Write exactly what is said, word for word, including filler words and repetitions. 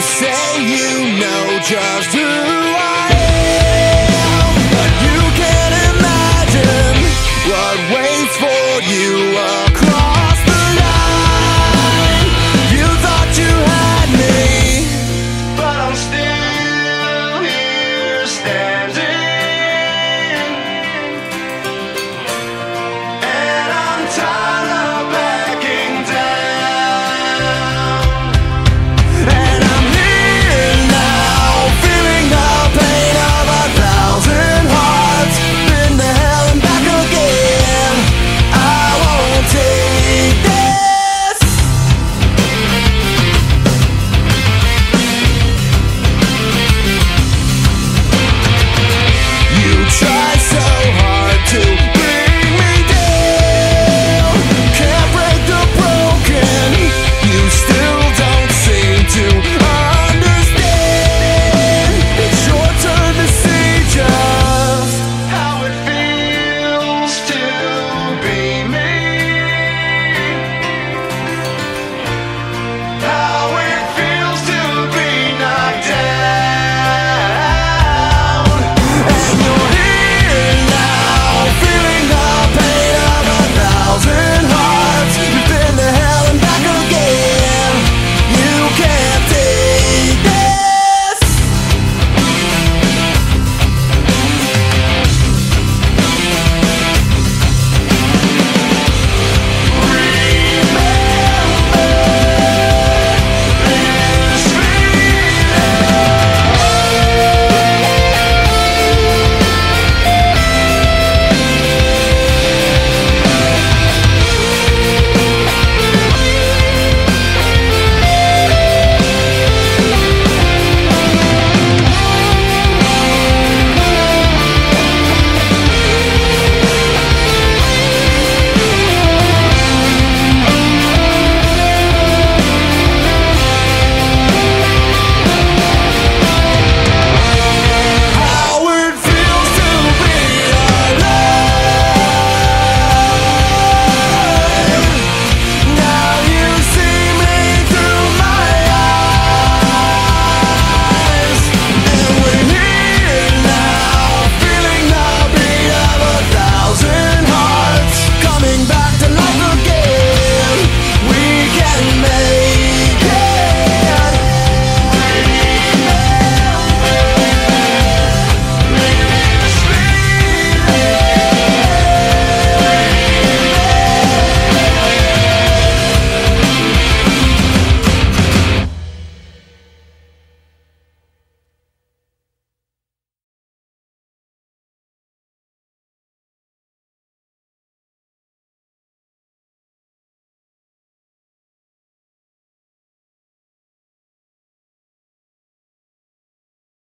say you know just who I am.